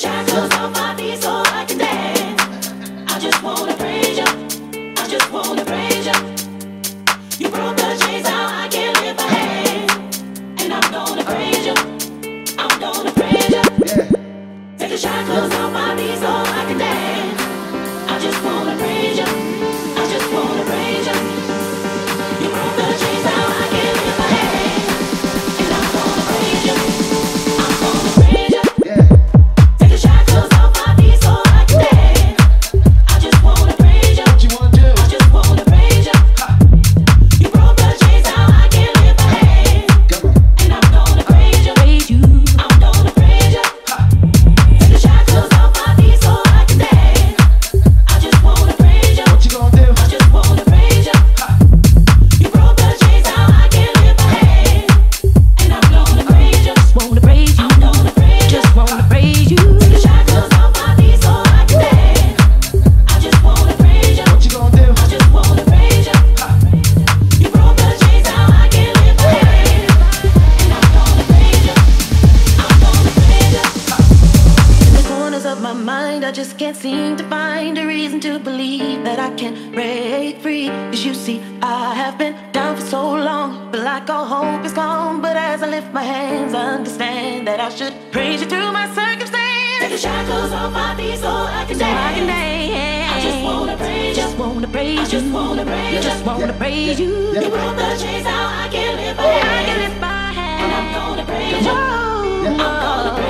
shackles off my feet so I can dance. I just wanna praise you, I just wanna praise you. You broke the chains, now I can't lift my hands. And I'm gonna praise you, I'm gonna praise you. Yeah. Take the shackles off my feet so I can dance. I just wanna praise you, I just wanna praise you. You broke the chains, now I can't lift my hands. And I'm gonna praise you, I'm gonna praise you. I can lift my hand, and I'm gonna praise you. I'm gonna praise you.